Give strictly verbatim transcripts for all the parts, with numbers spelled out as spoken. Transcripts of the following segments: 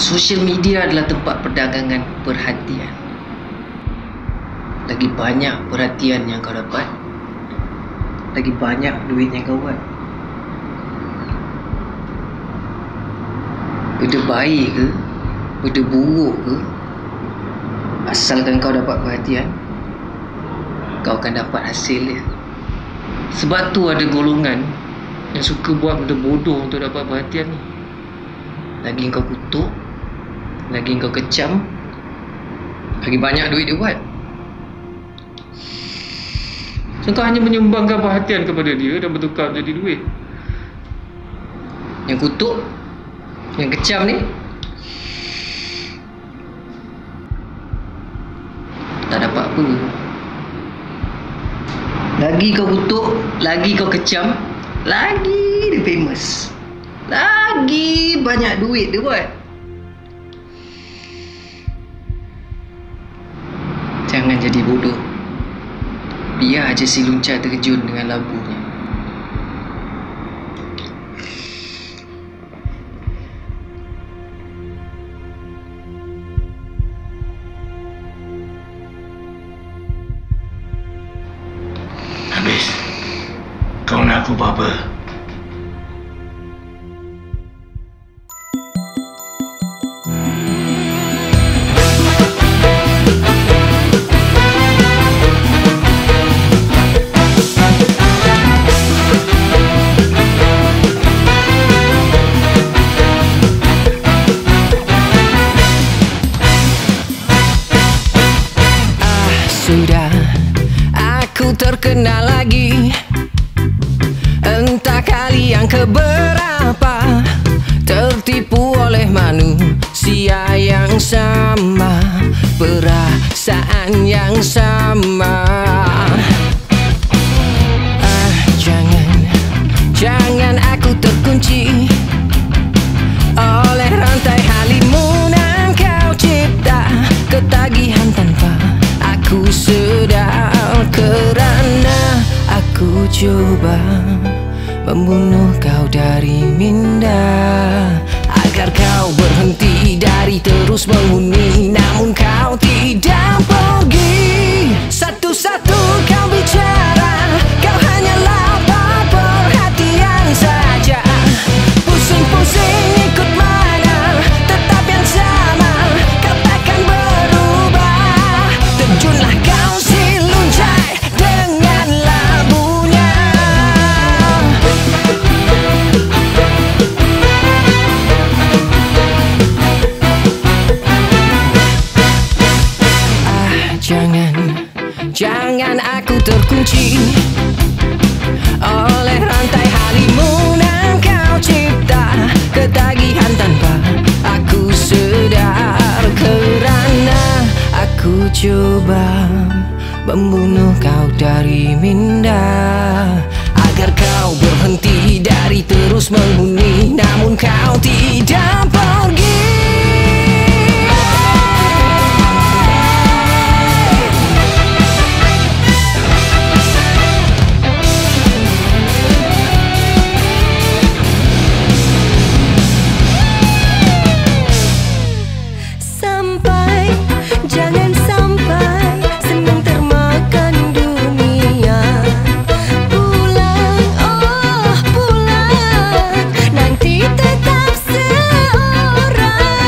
Social media adalah tempat perdagangan perhatian. Lagi banyak perhatian yang kau dapat, lagi banyak duit yang kau buat. Benda baik ke, benda buruk ke, asalkan kau dapat perhatian, kau akan dapat hasil dia. Sebab tu ada golongan yang suka buat benda bodoh untuk dapat perhatian ni. Lagi kau kutuk, lagi kau kecam, lagi banyak duit dia buat. So, kau hanya menyumbangkan perhatian kepada dia dan bertukar menjadi duit. Yang kutuk, yang kecam ni tak dapat apa. Lagi kau kutuk, lagi kau kecam, lagi dia famous, lagi banyak duit dia buat. Jangan jadi bodoh. Biar aja si lunca terjun dengan labunya. Habis, kau nak aku buat apa? Sudah aku terkenal lagi, entah kali yang keberapa, tertipu oleh manusia yang sama, perasaan yang sama. Ah, jangan, jangan aku terkunci oleh rantai halimun yang kau cipta, ketagihan tanpa ku sedar, kerana aku coba membunuh kau dari minda, agar kau berhenti dari terus menghuni. Namun kau tidak pergi. Satu-satu kau bicara, kau hanyalah apa perhatian saja. Pusing-pusing ikut mana, tetap yang sama, kau takkan berubah. Terjunlah kau si lunca dengan labunya. Ah, jangan, jangan aku terkunci oleh rantai halimun yang kau cipta, ketagihan tanpa aku sedar, kerana aku coba membunuh kau dari minda, agar kau berhenti dari terus menghuni. Namun kau tidak pergi. Tetap seorang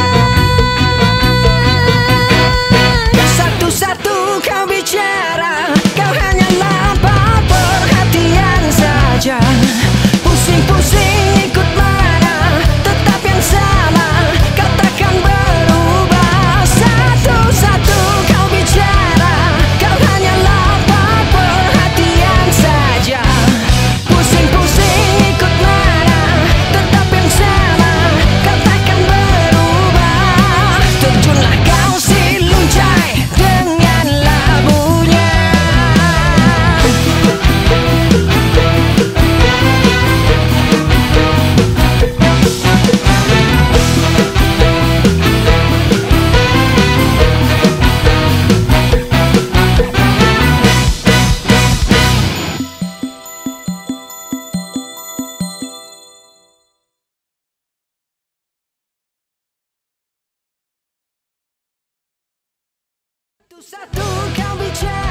Satu-satu kau bicara.